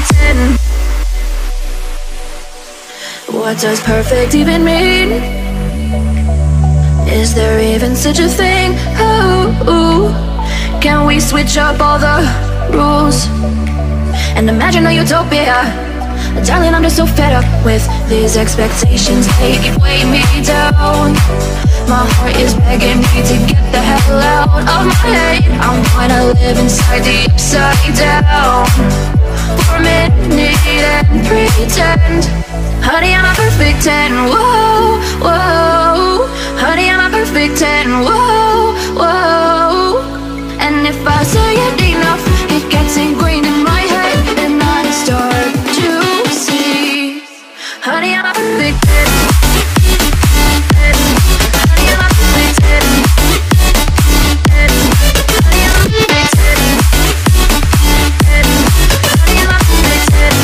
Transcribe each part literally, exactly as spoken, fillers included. contradiction. What does perfect even mean? Is there even such a thing? Ooh, can we switch up all the rules and imagine a utopia? Darling, I'm just so fed up with these expectations. They keep weighing me down. My heart is begging me to get the hell out of my head. I'm gonna live inside the upside down for a minute and pretend. Honey, I'm a perfect ten, whoa, whoa. Honey, I'm a perfect ten, whoa, whoa. And if I say it enough, it gets ingrained in my head, and I start to honey, I'm a perfect ten. Honey, I'm a perfect ten. Honey, I'm a perfect ten. Honey, I'm a perfect ten.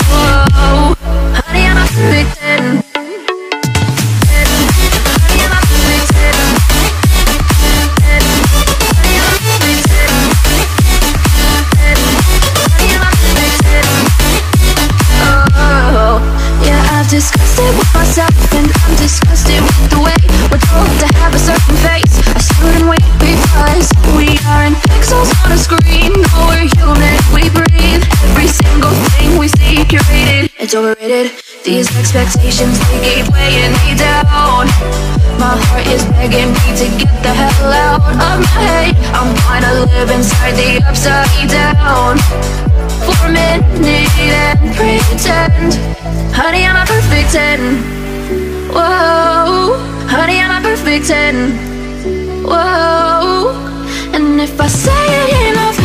Whoa, honey, I'm a perfect ten. Honey, I'm a perfect ten. Honey, I'm a perfect ten. Honey, I'm a perfect ten. Oh. I'm disgusted with myself and I'm disgusted with the way we're told to have a certain face. I shouldn't wait because we aren't pixels on a screen. No, we're human, we breathe. Every single thing we see curated, it's overrated. These expectations, they gave way and they down. My heart is begging me to get the hell out of my head. I'm gonna live inside the upside down for a minute and pretend. Honey, I'm a perfect ten. Whoa, honey, I'm a perfect ten. Whoa, and if I say it enough,